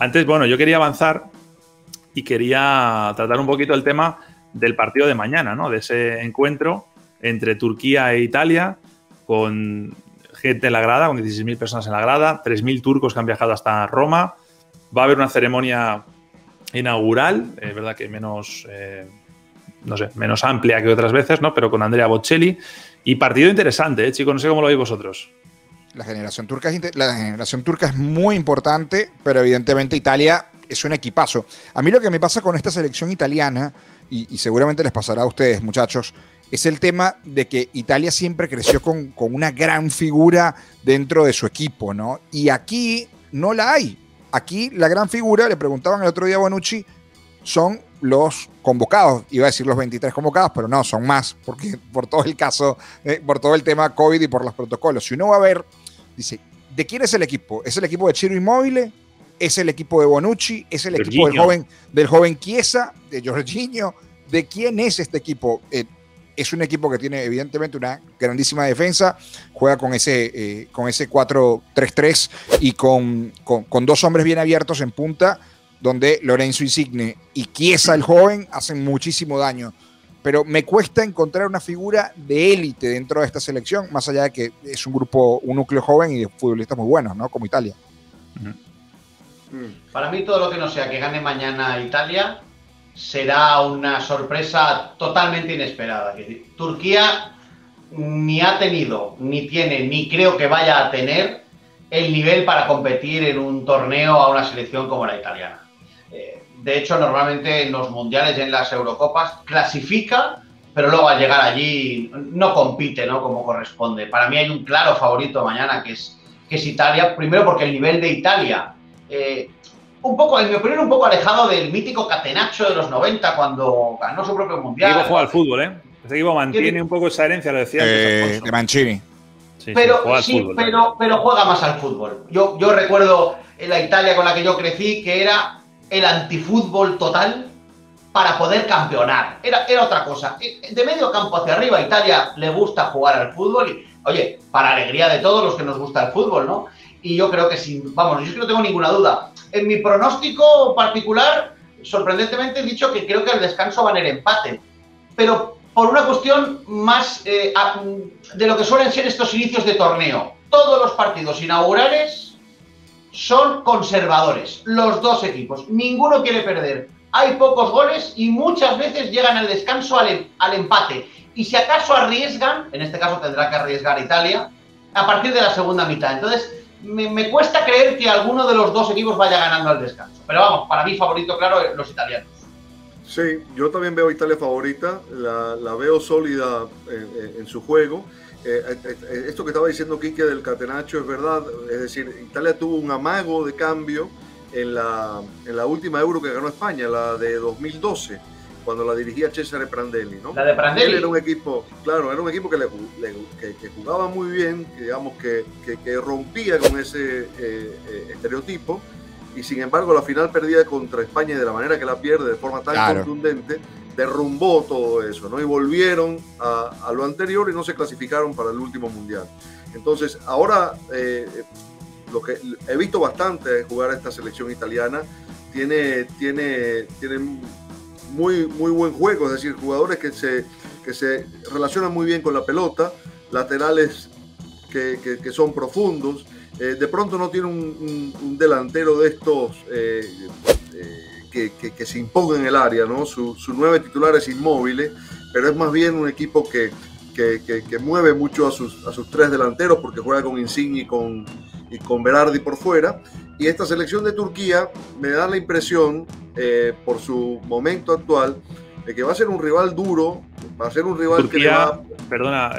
Antes, bueno, yo quería avanzar y quería tratar un poquito el tema del partido de mañana, ¿no? De ese encuentro entre Turquía e Italia, con gente en la grada, con 16.000 personas en la grada, 3.000 turcos que han viajado hasta Roma. Va a haber una ceremonia inaugural, es verdad que menos, no sé, menos amplia que otras veces, ¿no? Pero con Andrea Bocelli. Y partido interesante, chicos, no sé cómo lo veis vosotros. La generación turca es muy importante, pero evidentemente Italia es un equipazo. A mí lo que me pasa con esta selección italiana, y seguramente les pasará a ustedes, muchachos, es el tema de que Italia siempre creció con una gran figura dentro de su equipo, ¿no? Y aquí no la hay. Aquí la gran figura, le preguntaban el otro día a Bonucci, son los convocados. Iba a decir los 23 convocados, pero no, son más, porque por todo el caso, por todo el tema COVID y por los protocolos. Si uno va a ver, dice, ¿de quién es el equipo? ¿Es el equipo de Ciro Immobile? ¿Es el equipo de Bonucci? ¿Es el Jorginho, equipo del joven Chiesa? ¿De Jorginho? ¿De quién es este equipo? Es un equipo que tiene evidentemente una grandísima defensa, juega con ese 4-3-3 y con dos hombres bien abiertos en punta, donde Lorenzo Insigne y Chiesa el joven hacen muchísimo daño. Pero me cuesta encontrar una figura de élite dentro de esta selección, más allá de que es un grupo, un núcleo joven y de futbolistas muy buenos, ¿no? Como Italia. Para mí todo lo que no sea que gane mañana Italia será una sorpresa totalmente inesperada. Turquía ni ha tenido, ni tiene, ni creo que vaya a tener el nivel para competir en un torneo a una selección como la italiana. De hecho, normalmente en los mundiales y en las Eurocopas clasifica, pero luego al llegar allí no compite, ¿no? Como corresponde. Para mí hay un claro favorito mañana que es Italia, primero porque el nivel de Italia... un poco, en mi opinión, un poco alejado del mítico Catenaccio de los 90 cuando ganó su propio mundial. El equipo juega al fútbol, ¿eh? Este equipo mantiene un poco esa herencia, lo decía antes, de Mancini. Sí, pero juega más al fútbol. Yo recuerdo en la Italia con la que yo crecí que era el antifútbol total para poder campeonar. Era otra cosa. De medio campo hacia arriba a Italia le gusta jugar al fútbol y, oye, para alegría de todos los que nos gusta el fútbol, ¿no? Y yo creo que sin, vamos, yo es que no tengo ninguna duda. En mi pronóstico particular, sorprendentemente he dicho que creo que al descanso van el empate, pero por una cuestión más de lo que suelen ser estos inicios de torneo. Todos los partidos inaugurales son conservadores, los dos equipos, ninguno quiere perder. Hay pocos goles y muchas veces llegan al descanso al empate. Y si acaso arriesgan, en este caso tendrá que arriesgar Italia, a partir de la segunda mitad. Entonces... Me cuesta creer que alguno de los dos equipos vaya ganando al descanso. Pero vamos, para mí favorito, claro, los italianos. Sí, yo también veo a Italia favorita, la veo sólida en su juego. Esto que estaba diciendo Quique del Catenaccio es verdad, es decir, Italia tuvo un amago de cambio en la última Euro que ganó España, la de 2012, cuando la dirigía Cesare Prandelli, ¿no? La de Prandelli. Él era un equipo, claro, era un equipo que jugaba muy bien, que, digamos, que rompía con ese estereotipo, y sin embargo la final perdida contra España, de la manera que la pierde, de forma tan contundente, derrumbó todo eso, ¿no? Y volvieron a lo anterior y no se clasificaron para el último mundial. Entonces, ahora lo que he visto bastante jugar a esta selección italiana, tiene muy buen juego, es decir, jugadores que se relacionan muy bien con la pelota, laterales que son profundos. De pronto no tiene un delantero de estos que se imponga en el área, ¿no? Su nueve titular es Immobile, pero es más bien un equipo que mueve mucho a sus tres delanteros, porque juega con Insigne y con Berardi por fuera. Y esta selección de Turquía me da la impresión, por su momento actual, de que va a ser un rival duro, va a ser un rival Turquía, que le va... Perdona,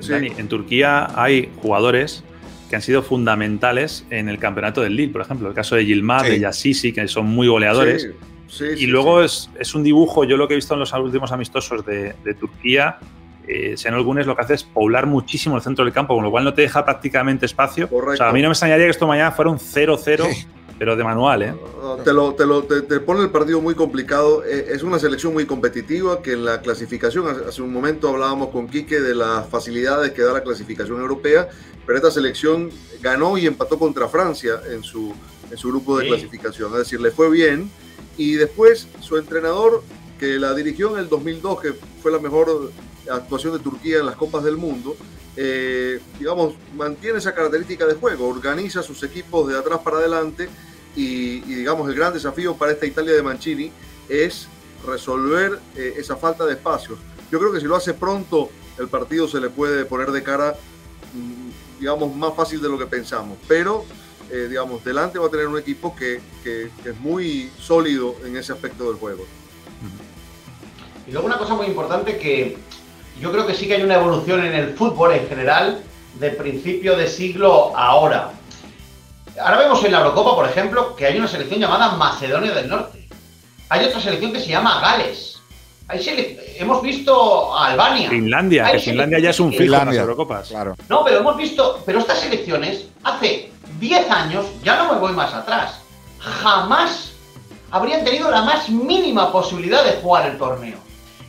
sí. Dani, en Turquía hay jugadores que han sido fundamentales en el campeonato del Lille, por ejemplo, el caso de Yilmaz, sí, de Yazici, que son muy goleadores. Sí. Sí, y sí, luego sí. Es un dibujo, yo lo que he visto en los últimos amistosos de Turquía, Senol Gunes lo que hace es poblar muchísimo el centro del campo, con lo cual no te deja prácticamente espacio. Correcto. O sea, a mí no me extrañaría que esto mañana fuera un 0-0, sí, pero de manual, ¿eh? Te pone el partido muy complicado. Es una selección muy competitiva, que en la clasificación, hace un momento hablábamos con Quique de las facilidades que da la clasificación europea, pero esta selección ganó y empató contra Francia en su en su grupo de clasificación. Es decir, le fue bien. Y después su entrenador, que la dirigió en el 2002, que fue la mejor actuación de Turquía en las Copas del Mundo, digamos, mantiene esa característica de juego, organiza sus equipos de atrás para adelante y digamos, el gran desafío para esta Italia de Mancini es resolver esa falta de espacios. Yo creo que si lo hace pronto, el partido se le puede poner de cara, digamos, más fácil de lo que pensamos, pero digamos, delante va a tener un equipo que es muy sólido en ese aspecto del juego. Y luego una cosa muy importante que yo creo que sí que hay una evolución en el fútbol en general de principio de siglo a ahora. Ahora vemos en la Eurocopa, por ejemplo, que hay una selección llamada Macedonia del Norte. Hay otra selección que se llama Gales. Hemos visto a Albania. Finlandia, que Finlandia ya es un fijo en las Eurocopas. Claro. No, pero hemos visto... Pero estas selecciones hace 10 años, ya no me voy más atrás, jamás habrían tenido la más mínima posibilidad de jugar el torneo.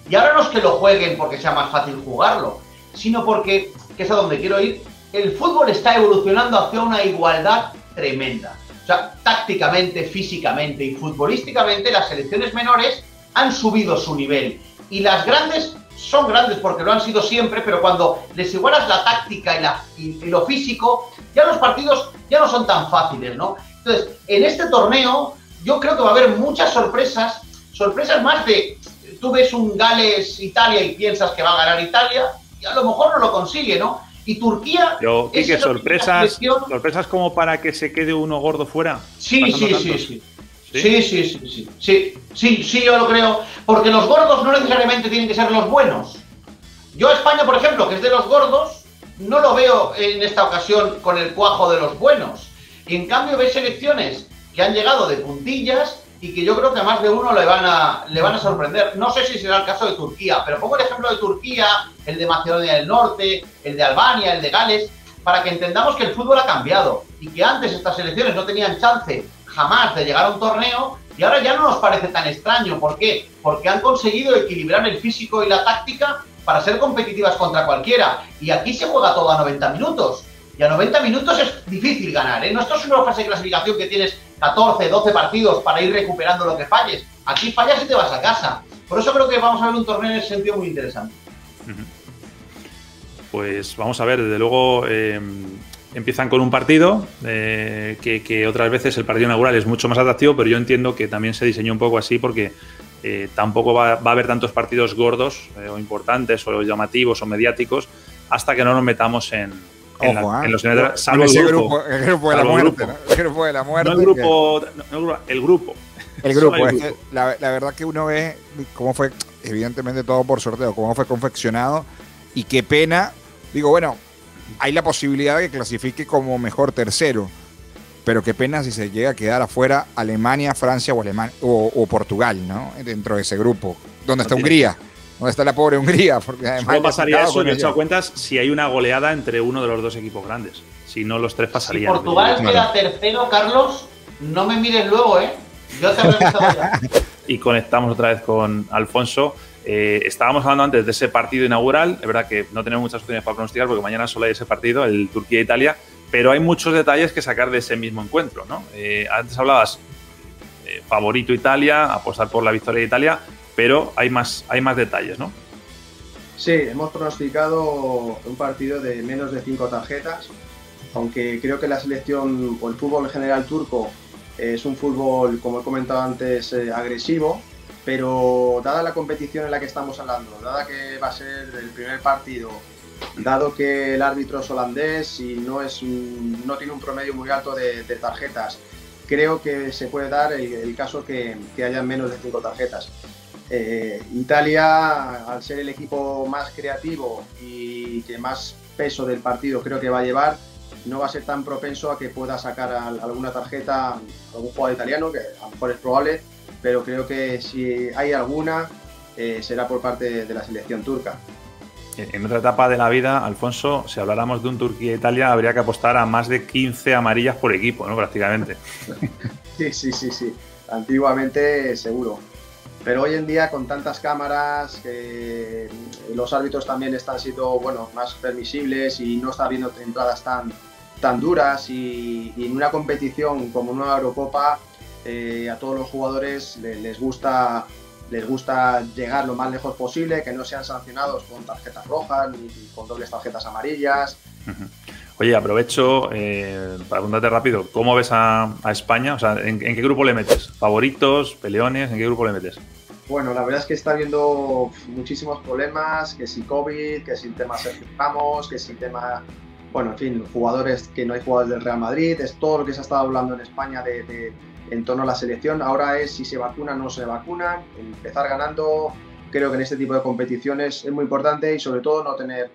Y ahora no es que lo jueguen porque sea más fácil jugarlo, sino porque, que es a donde quiero ir, el fútbol está evolucionando hacia una igualdad tremenda. O sea, tácticamente, físicamente y futbolísticamente, las selecciones menores han subido su nivel. Y las grandes son grandes porque lo han sido siempre, pero cuando les igualas la táctica y lo físico, ya los partidos ya no son tan fáciles, ¿no? Entonces, en este torneo, yo creo que va a haber muchas sorpresas, sorpresas más de... Tú ves un Gales-Italia y piensas que va a ganar Italia, y a lo mejor no lo consigue, ¿no? Y Turquía... Yo, Quique, sorpresas como para que se quede uno gordo fuera. Sí, yo lo creo. Porque los gordos no necesariamente tienen que ser los buenos. Yo a España, por ejemplo, que es de los gordos, no lo veo en esta ocasión con el cuajo de los buenos. Y en cambio ves selecciones que han llegado de puntillas... y que yo creo que a más de uno le van a sorprender. No sé si será el caso de Turquía, pero pongo el ejemplo de Turquía, el de Macedonia del Norte, el de Albania, el de Gales, para que entendamos que el fútbol ha cambiado y que antes estas selecciones no tenían chance jamás de llegar a un torneo y ahora ya no nos parece tan extraño. ¿Por qué? Porque han conseguido equilibrar el físico y la táctica para ser competitivas contra cualquiera. Y aquí se juega todo a 90 minutos. Y a 90 minutos es difícil ganar, ¿eh? No, esto es una fase de clasificación que tienes 14, 12 partidos para ir recuperando lo que falles. Aquí fallas y te vas a casa. Por eso creo que vamos a ver un torneo en ese sentido muy interesante. Pues vamos a ver, desde luego empiezan con un partido que otras veces el partido inaugural es mucho más atractivo, pero yo entiendo que también se diseñó un poco así porque tampoco va a haber tantos partidos gordos o importantes o llamativos o mediáticos hasta que no nos metamos en... El grupo. Es que la verdad que uno ve cómo fue, evidentemente todo por sorteo, cómo fue confeccionado y qué pena. Digo, bueno, hay la posibilidad de que clasifique como mejor tercero, pero qué pena si se llega a quedar afuera Alemania, Francia o Portugal, ¿no? Dentro de ese grupo, donde está Hungría. ¿Dónde está la pobre Hungría? Porque además solo pasaría eso, en echado cuentas, si hay una goleada entre uno de los dos equipos grandes. Si no, los tres pasarían. Si Portugal queda tercero, Carlos, no me mires luego, ¿eh? Yo te habré visto ya. Y conectamos otra vez con Alfonso. Estábamos hablando antes de ese partido inaugural. Es verdad que no tenemos muchas opciones para pronosticar porque mañana solo hay ese partido, el Turquía-Italia. Pero hay muchos detalles que sacar de ese mismo encuentro, ¿no? Antes hablabas favorito Italia, apostar por la victoria de Italia... pero hay más detalles, ¿no? Sí, hemos pronosticado un partido de menos de 5 tarjetas, aunque creo que la selección o el fútbol en general turco es un fútbol, como he comentado antes, agresivo, pero dada la competición en la que estamos hablando, dada que va a ser el primer partido, dado que el árbitro es holandés y no tiene un promedio muy alto de tarjetas, creo que se puede dar el caso que haya menos de 5 tarjetas. Italia, al ser el equipo más creativo y que más peso del partido creo que va a llevar, no va a ser tan propenso a que pueda sacar alguna tarjeta a algún jugador italiano, que a lo mejor es probable, pero creo que si hay alguna será por parte de la selección turca. En otra etapa de la vida, Alfonso, si habláramos de un Turquía-Italia habría que apostar a más de 15 amarillas por equipo, ¿no? Prácticamente. Sí. Antiguamente seguro. Pero hoy en día, con tantas cámaras, los árbitros también están siendo más permisibles y no está habiendo entradas tan, tan duras y en una competición como una Eurocopa a todos los jugadores les gusta llegar lo más lejos posible, que no sean sancionados con tarjetas rojas ni con dobles tarjetas amarillas. Uh-huh. Oye, aprovecho para preguntarte rápido, ¿cómo ves a España? O sea, ¿en qué grupo le metes? ¿Favoritos? ¿Peleones? ¿En qué grupo le metes? Bueno, la verdad es que está habiendo muchísimos problemas, que si COVID, que si el tema Sergio Ramos, que si el tema... Bueno, en fin, jugadores que no hay jugadores del Real Madrid, es todo lo que se ha estado hablando en España en torno a la selección. Ahora es si se vacunan o no se vacunan, empezar ganando. Creo que en este tipo de competiciones es muy importante y sobre todo no tener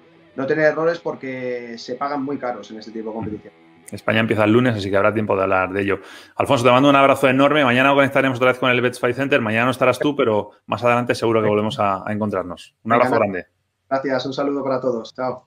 errores porque se pagan muy caros en este tipo de competiciones. España empieza el lunes, así que habrá tiempo de hablar de ello. Alfonso, te mando un abrazo enorme. Mañana conectaremos otra vez con el Betsfy Center. Mañana no estarás tú, pero más adelante seguro que volvemos a encontrarnos. Un abrazo grande. Gracias, un saludo para todos. Chao.